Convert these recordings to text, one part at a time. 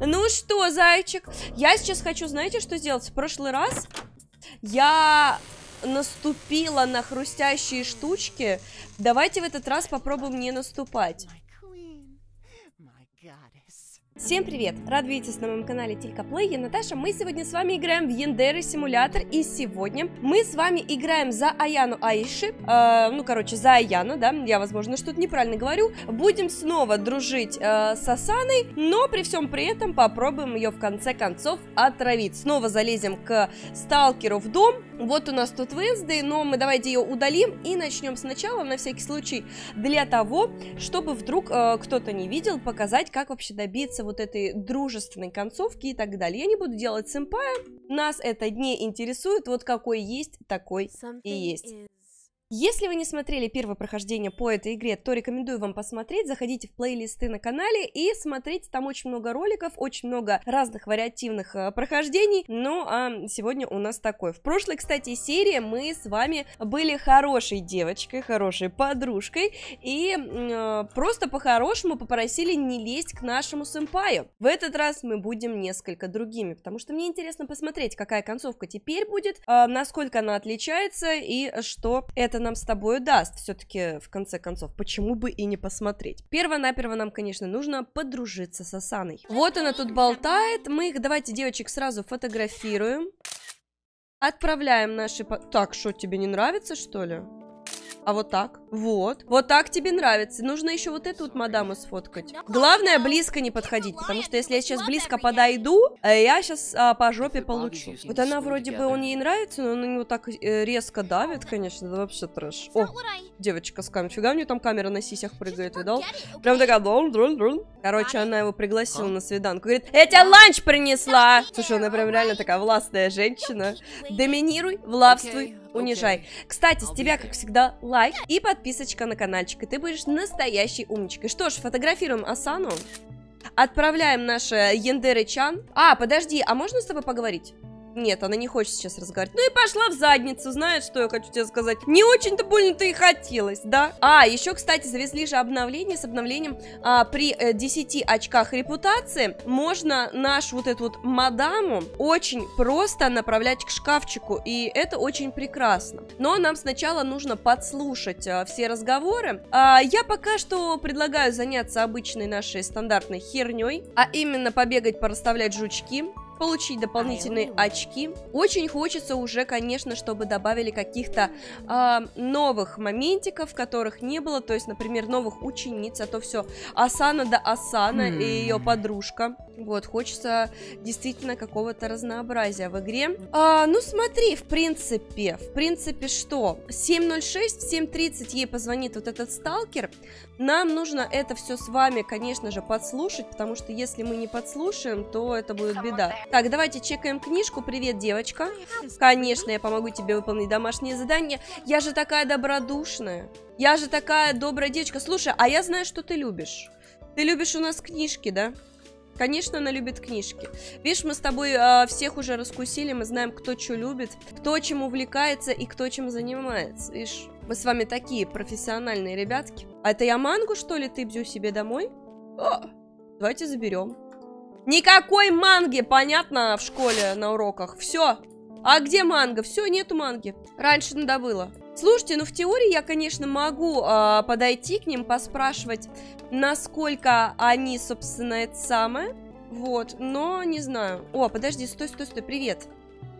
Ну что, зайчик, я сейчас хочу, знаете, что сделать? В прошлый раз я наступила на хрустящие штучки. Давайте в этот раз попробуем не наступать. Всем привет! Рад видеть вас на моем канале Тилька Плей. Я Наташа. Мы сегодня с вами играем в Yandere Simulator. И сегодня мы с вами играем за Аяно Айши. За Аяно, да. Я, возможно, что-то неправильно говорю. Будем снова дружить с Осаной. Но при всем при этом попробуем ее в конце концов отравить. Снова залезем к сталкеру в дом. Вот у нас тут Wednesday, но мы давайте ее удалим и начнем сначала, на всякий случай, для того, чтобы вдруг кто-то не видел, показать, как вообще добиться вот этой дружественной концовки и так далее. Я не буду делать сэмпая, нас это не интересует, вот какой есть, такой и есть. Если вы не смотрели первое прохождение по этой игре, то рекомендую вам посмотреть, заходите в плейлисты на канале и смотрите, там очень много роликов, очень много разных вариативных прохождений, ну а сегодня у нас такое. В прошлой, кстати, серии мы с вами были хорошей девочкой, хорошей подружкой и просто по-хорошему попросили не лезть к нашему сэмпаю. В этот раз мы будем несколько другими, потому что мне интересно посмотреть, какая концовка теперь будет, насколько она отличается и что это нам с тобой даст. Все-таки, в конце концов, почему бы и не посмотреть. Перво-наперво нам, конечно, нужно подружиться с Осаной. Вот она тут болтает. Мы их, давайте, девочек, сразу фотографируем. Отправляем наши... Так, что, тебе не нравится, что ли? А вот так? Вот. Вот так тебе нравится. Нужно еще вот эту вот мадаму сфоткать. Главное, близко не подходить, потому что если я сейчас близко подойду, я сейчас по жопе получу. Вот она вроде бы, он ей нравится, но на него так резко давит, конечно, это вообще трэш. О, девочка с камерой. Фига, у нее там камера на сисях прыгает, видал? Прям такая... Короче, она его пригласила на свиданку. Говорит, я тебе ланч принесла! Слушай, она прям реально такая властная женщина. Доминируй, властвуй, унижай. Кстати, с тебя, как всегда, лайк и подписочка на каналчик, и ты будешь настоящей умничкой. Что ж, фотографируем Осану, отправляем наше Яндерычан. А, подожди, а можно с тобой поговорить? Нет, она не хочет сейчас разговаривать. Ну и пошла в задницу, знаешь, что я хочу тебе сказать? Не очень-то больно-то и хотелось, да? А, еще, кстати, завезли же обновление. С обновлением при 10 очках репутации можно нашу вот эту вот мадаму очень просто направлять к шкафчику. И это очень прекрасно. Но нам сначала нужно подслушать все разговоры. Я пока что предлагаю заняться обычной нашей стандартной херней, а именно побегать, порасставлять жучки, получить дополнительные очки. Очень хочется уже, конечно, чтобы добавили каких-то новых моментиков, которых не было, то есть, например, новых учениц, а то все Осана да Осана и ее подружка. Вот, хочется действительно какого-то разнообразия в игре. Ну, смотри, в принципе, что? 7:06, в 7:30 ей позвонит вот этот сталкер. Нам нужно это все с вами, конечно же, подслушать, потому что если мы не подслушаем, то это будет беда. Так, давайте чекаем книжку. Привет, девочка. Конечно, я помогу тебе выполнить домашнее задание. Я же такая добродушная. Я же такая добрая девочка. Слушай, а я знаю, что ты любишь. Ты любишь у нас книжки, да? Конечно, она любит книжки. Видишь, мы с тобой всех уже раскусили. Мы знаем, кто что любит, кто чем увлекается и кто чем занимается. Видишь, мы с вами такие профессиональные ребятки. А это я мангу, что ли, ты бью себе домой? О, давайте заберем. Никакой манги, понятно, в школе на уроках. Все. А где манга? Все, нету манги. Раньше надо было. Слушайте, ну в теории я, конечно, могу подойти к ним, поспрашивать, насколько они, собственно, это самое. Вот, но не знаю. О, подожди, стой, стой, стой, привет.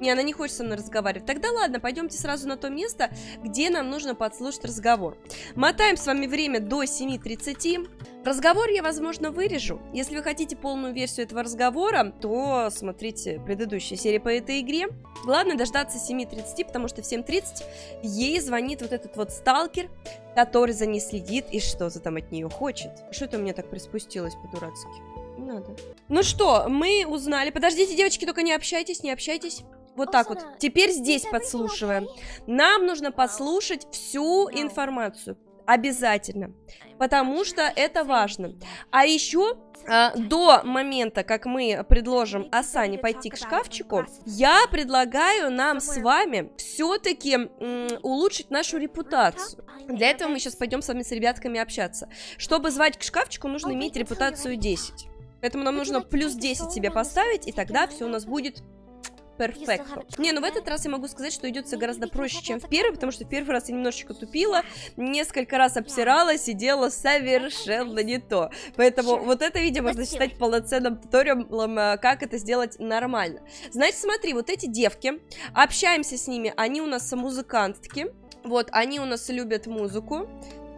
Не, она не хочет со мной разговаривать. Тогда ладно, пойдемте сразу на то место, где нам нужно подслушать разговор. Мотаем с вами время до 7:30. Разговор я, возможно, вырежу. Если вы хотите полную версию этого разговора, то смотрите предыдущие серии по этой игре. Главное дождаться 7:30, потому что в 7:30 ей звонит вот этот вот сталкер, который за ней следит и что-то там от нее хочет. Что это у меня так приспустилось по-дурацки? Не надо. Ну что, мы узнали. Подождите, девочки, только не общайтесь, не общайтесь. Вот так вот. Теперь здесь подслушиваем. Нам нужно подслушать всю информацию. Обязательно. Потому что это важно. А еще до момента, как мы предложим Осане пойти к шкафчику, я предлагаю нам с вами все-таки улучшить нашу репутацию. Для этого мы сейчас пойдем с вами с ребятками общаться. Чтобы звать к шкафчику, нужно иметь репутацию 10. Поэтому нам нужно плюс 10 себе поставить, и тогда все у нас будет перфектно. Не, ну в этот раз я могу сказать, что идется гораздо проще, чем в первый, потому что в первый раз я немножечко тупила, несколько раз обсиралась и делала совершенно не то. Поэтому вот это видео можно считать полноценным туториалом, как это сделать нормально. Значит, смотри, вот эти девки, общаемся с ними, они у нас музыкантки, вот, они у нас любят музыку.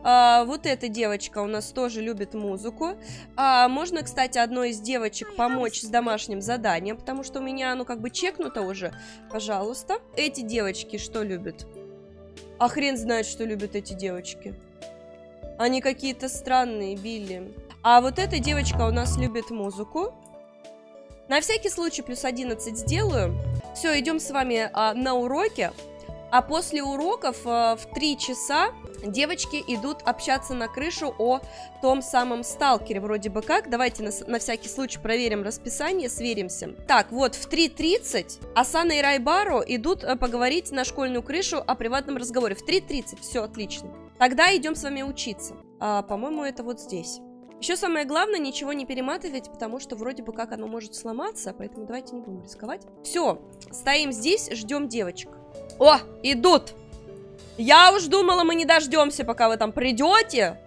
Вот эта девочка у нас тоже любит музыку. Можно, кстати, одной из девочек помочь с домашним заданием, потому что у меня оно как бы чекнуто уже. Пожалуйста. Эти девочки что любят? А хрен знает, что любят эти девочки. Они какие-то странные, Билли. А вот эта девочка у нас любит музыку. На всякий случай плюс 11 сделаю. Все, идем с вами на уроки. А после уроков в 3 часа девочки идут общаться на крышу о том самом сталкере, вроде бы как. Давайте на всякий случай проверим расписание, сверимся. Так, вот в 3:30 Осана и Райбаро идут поговорить на школьную крышу о приватном разговоре. В 3:30, все, отлично. Тогда идем с вами учиться. По-моему, это вот здесь. Еще самое главное, ничего не перематывать, потому что вроде бы как оно может сломаться, поэтому давайте не будем рисковать. Все, стоим здесь, ждем девочек. О, идут! Я уж думала, мы не дождемся, пока вы там придете.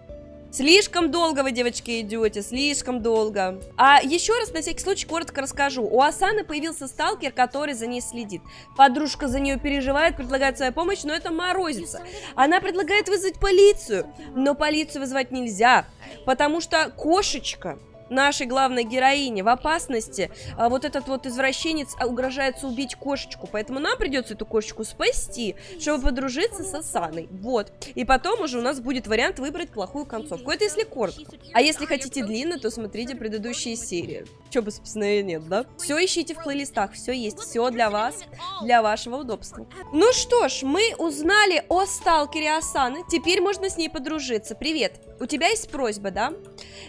Слишком долго вы, девочки, идете, слишком долго. А еще раз, на всякий случай, коротко расскажу. У Осаны появился сталкер, который за ней следит. Подружка за нее переживает, предлагает свою помощь, но это морозится. Она предлагает вызвать полицию, но полицию вызывать нельзя, потому что кошечка нашей главной героини в опасности. Вот этот вот извращенец угрожается убить кошечку, поэтому нам придется эту кошечку спасти, чтобы подружиться с Осаной. Вот. И потом уже у нас будет вариант выбрать плохую концовку. Это если коротко. А если хотите длинно, то смотрите предыдущие серии. Че бы, собственно, и нет, да? Все ищите в плейлистах, все есть. Все для вас, для вашего удобства. Ну что ж, мы узнали о сталкере Осаны. Теперь можно с ней подружиться. Привет. У тебя есть просьба, да?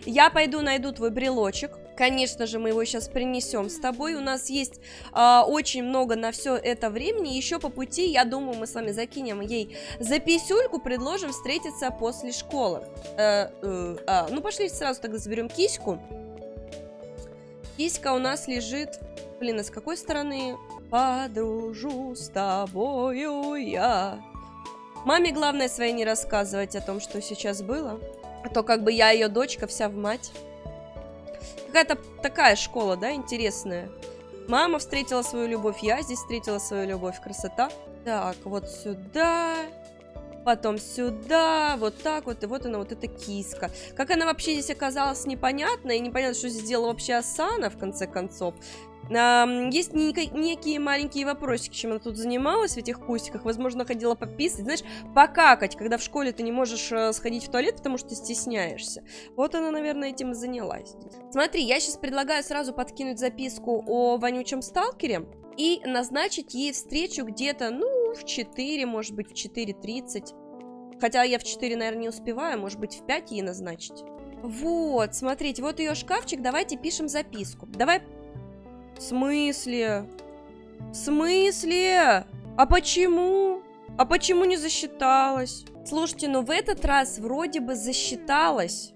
Я пойду найду твой брелочек. Конечно же, мы его сейчас принесем с тобой. У нас есть очень много на все это времени. Еще по пути, я думаю, мы с вами закинем ей записюльку, предложим встретиться после школы. Ну, пошли сразу тогда заберем киську. Киська у нас лежит... Блин, а с какой стороны? Подружу с тобою я. Маме главное своей не рассказывать о том, что сейчас было. А то как бы я ее дочка вся в мать. Какая-то такая школа, да, интересная. Мама встретила свою любовь, я здесь встретила свою любовь. Красота. Так, вот сюда, потом сюда, вот так вот, и вот она, вот эта киска. Как она вообще здесь оказалась, непонятно, и непонятно, что здесь делала вообще Осана, в конце концов. Есть некие маленькие вопросики, чем она тут занималась в этих кустиках. Возможно, ходила пописать, знаешь, покакать, когда в школе ты не можешь сходить в туалет, потому что стесняешься. Вот она, наверное, этим и занялась. Смотри, я сейчас предлагаю сразу подкинуть записку о вонючем сталкере и назначить ей встречу где-то, ну, в 4, может быть, в 4:30. Хотя я в 4, наверное, не успеваю, может быть, в 5 ей назначить. Вот, смотрите, вот ее шкафчик, давайте пишем записку. Давай. В смысле? В смысле? А почему? А почему не засчиталась? Слушайте, ну в этот раз вроде бы засчиталась,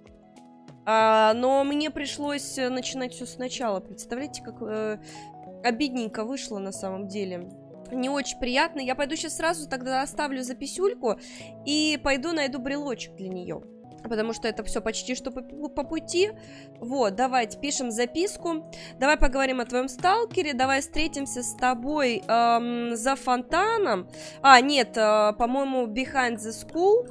но мне пришлось начинать все сначала. Представляете, как обидненько вышло на самом деле. Не очень приятно. Я пойду сейчас сразу тогда оставлю записюльку и пойду найду брелочек для нее. Потому что это все почти что по пути. Вот, давайте пишем записку. Давай поговорим о твоем сталкере. Давай встретимся с тобой за фонтаном. А, нет, по-моему, behind the school.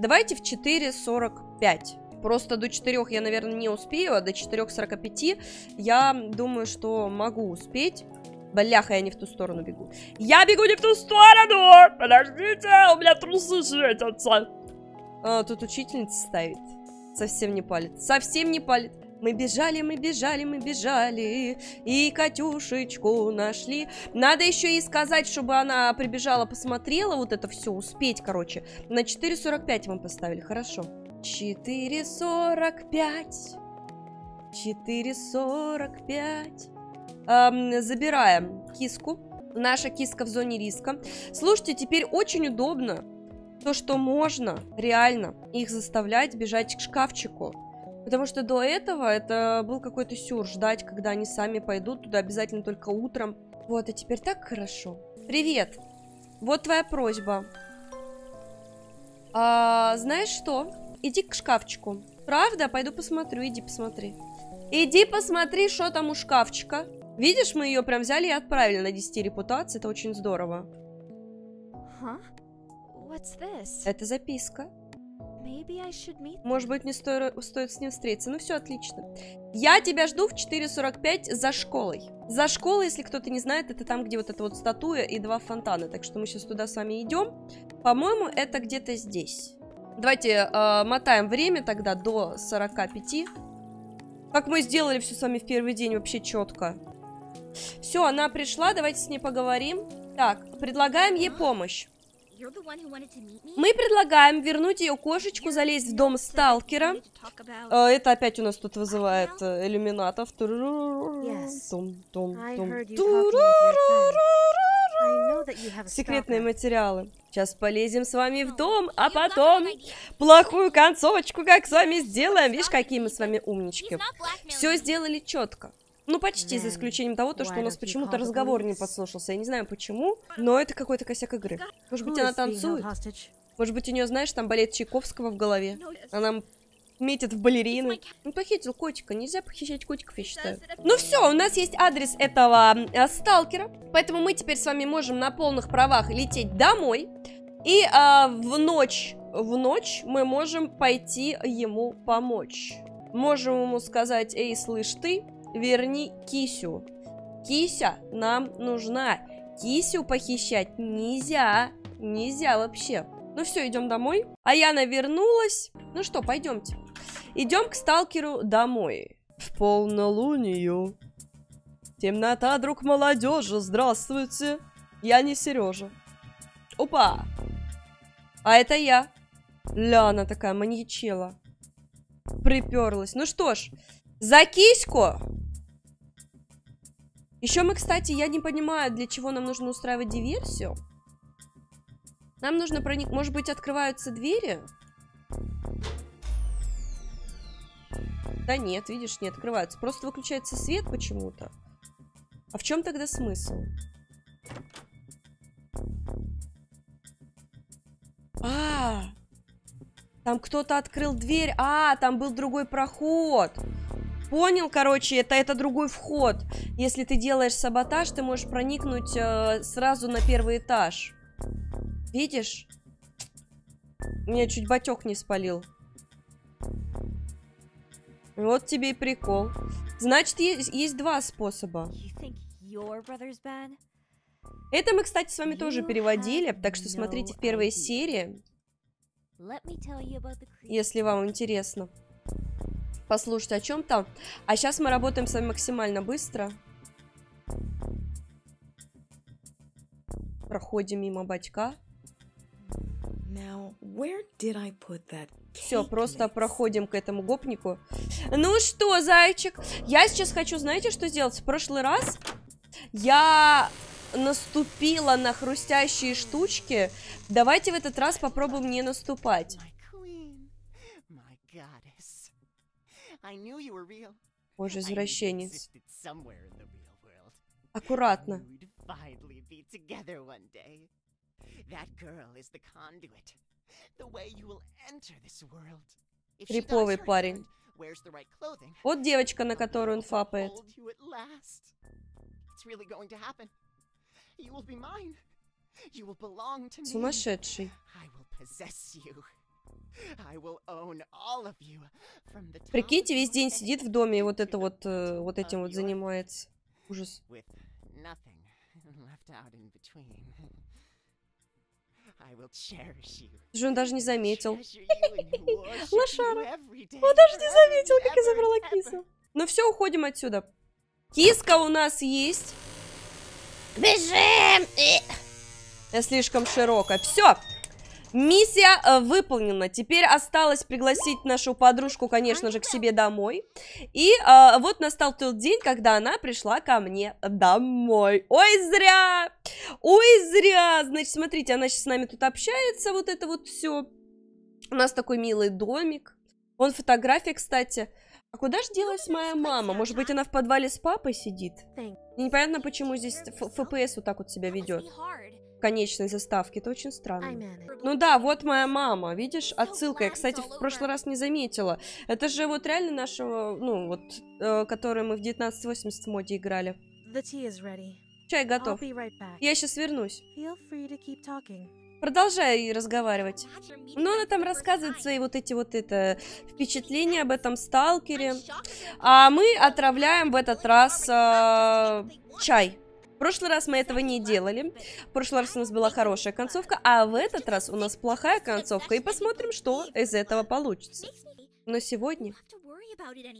Давайте в 4:45. Просто до 4 я, наверное, не успею, а до 4:45 я думаю, что могу успеть. Бляха, я не в ту сторону бегу. Я бегу не в ту сторону! Подождите, у меня трусы светятся. Тут учительница ставит. Совсем не палит. Совсем не палит. Мы бежали, мы бежали, мы бежали. И Катюшечку нашли. Надо еще и сказать, чтобы она прибежала, посмотрела вот это все, успеть, короче. На 4:45 мы поставили, хорошо. 4:45. 4:45. Забираем киску. Наша киска в зоне риска. Слушайте, теперь очень удобно то, что можно реально их заставлять бежать к шкафчику. Потому что до этого это был какой-то сюр. Ждать, когда они сами пойдут туда, обязательно только утром. Вот, а теперь так хорошо. Привет. Вот твоя просьба. Знаешь что? Иди к шкафчику. Правда? Пойду посмотрю. Иди посмотри. Иди посмотри, что там у шкафчика. Видишь, мы ее прям взяли и отправили на 10 репутации. Это очень здорово. Это записка. Может быть, не стоит с ним встретиться. Ну все, отлично. Я тебя жду в 4:45 за школой. За школой, если кто-то не знает, это там, где вот эта вот статуя и два фонтана. Так что мы сейчас туда с вами идем. По-моему, это где-то здесь. Давайте мотаем время тогда до 45. Как мы сделали все с вами в первый день, вообще четко. Все, она пришла, давайте с ней поговорим. Так, предлагаем ей помощь. Мы предлагаем вернуть ее кошечку, залезть в дом сталкера. Это опять у нас тут вызывает иллюминатов. Секретные материалы. Сейчас полезем с вами в дом, а потом плохую концовочку как с вами сделаем. Видишь, какие мы с вами умнички. Все сделали четко. Ну, почти, за исключением того, то, что у нас почему-то разговор не подслушался. Я не знаю почему, но это какой-то косяк игры. Может быть, она танцует? Может быть, у нее, знаешь, там балет Чайковского в голове? Она метит в балерину. Ну, похитил котика. Нельзя похищать котиков, я считаю. Ну все, у нас есть адрес этого сталкера. Поэтому мы теперь с вами можем на полных правах лететь домой. И в ночь мы можем пойти ему помочь. Можем ему сказать: «Эй, слышь ты, верни Кисю. Кися нам нужна. Кисю похищать нельзя. Нельзя вообще». Ну все, идем домой. Аяна вернулась. Ну что, пойдемте. Идем к сталкеру домой. В полнолунию. Темнота, друг молодежи. Здравствуйте. Я не Сережа. Опа. А это я. Ля, она такая маньячела. Приперлась. Ну что ж, за киську. Еще мы, кстати, я не понимаю, для чего нам нужно устраивать диверсию. Нам нужно проникнуть. Может быть, открываются двери? Да нет, видишь, не открываются. Просто выключается свет почему-то. А в чем тогда смысл? Там кто-то открыл дверь. Там был другой проход. Понял, короче, это другой вход. Если ты делаешь саботаж, ты можешь проникнуть сразу на первый этаж. Видишь? Меня чуть батек не спалил. Вот тебе и прикол. Значит, есть два способа. Это мы, кстати, с вами тоже переводили, так что смотрите в первой серии, если вам интересно. Послушайте, о чем там. А сейчас мы работаем с вами максимально быстро. Проходим мимо батька. Все, просто проходим к этому гопнику. Ну что, зайчик, я сейчас хочу, знаете, что сделать? В прошлый раз я наступила на хрустящие штучки. Давайте в этот раз попробуем не наступать. Боже, извращенец. Аккуратно. Криповый парень. Вот девочка, на которую он фапает. Сумасшедший. Прикиньте, весь день сидит в доме и вот этим вот занимается. Ужас. Слушай, он даже не заметил. Лошара. Он даже не заметил, как я забрала кису. Ну все, уходим отсюда. Киска у нас есть. Бежим! Я слишком широко. Все. Миссия выполнена. Теперь осталось пригласить нашу подружку, конечно же, к себе домой. И вот настал тот день, когда она пришла ко мне домой. Ой, зря! Ой, зря! Значит, смотрите, она сейчас с нами тут общается, вот это вот все. У нас такой милый домик. Вон фотография, кстати. А куда же делась моя мама? Может быть, она в подвале с папой сидит? И непонятно, почему здесь FPS вот так вот себя ведет. В конечной заставке. Это очень странно. Ну да, вот моя мама. Видишь, отсылка. Я, кстати, в прошлый раз не заметила. Это же вот реально нашего, ну вот, который мы в 1980 в моде играли. Чай готов. Я сейчас вернусь. Продолжай разговаривать. Но она там рассказывает свои вот эти впечатления об этом сталкере. А мы отравляем в этот раз чай. В прошлый раз мы этого не делали. В прошлый раз у нас была хорошая концовка, а в этот раз у нас плохая концовка. И посмотрим, что из этого получится. Но сегодня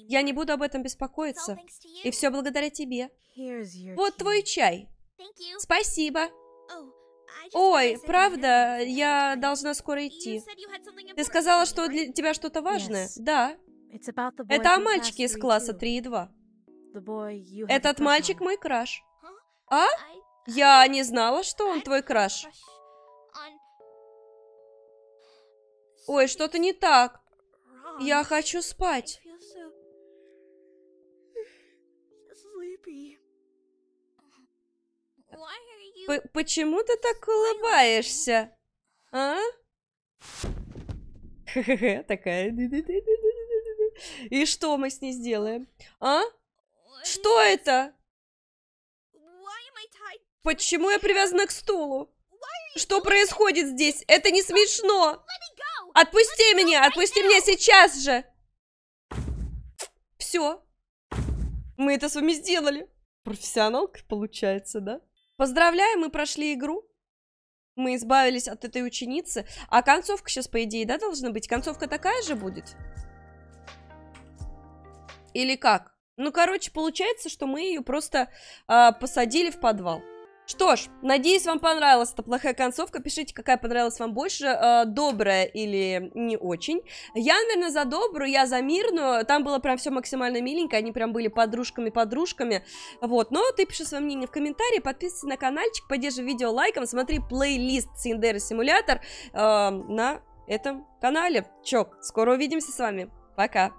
я не буду об этом беспокоиться. И все благодаря тебе. Вот твой чай. Спасибо. Ой, правда, я должна скоро идти. Ты сказала, что для тебя что-то важное? Да. Это о мальчике из класса 3 и 2. Этот мальчик мой краш. А? Я не знала, что он твой краш. Ой, что-то не так. Я хочу спать. Почему ты так улыбаешься? А? Такая. И что мы с ней сделаем? А? Что это? Почему я привязана к стулу? Что происходит здесь? Это не смешно. Отпусти меня сейчас же. Все. Мы это с вами сделали. Профессионалка получается, да? Поздравляю, мы прошли игру. Мы избавились от этой ученицы. А концовка сейчас, по идее, да, должна быть? Концовка такая же будет? Или как? Ну, короче, получается, что мы ее просто посадили в подвал. Что ж, надеюсь, вам понравилась эта плохая концовка. Пишите, какая понравилась вам больше, добрая или не очень. Я, наверное, за добрую, я за мирную. Там было прям все максимально миленько, они прям были подружками-подружками. Вот, но ты пиши свое мнение в комментарии, подписывайся на каналчик, поддержи видео лайком, смотри плейлист Yandere Simulator на этом канале. Чок, скоро увидимся с вами, пока!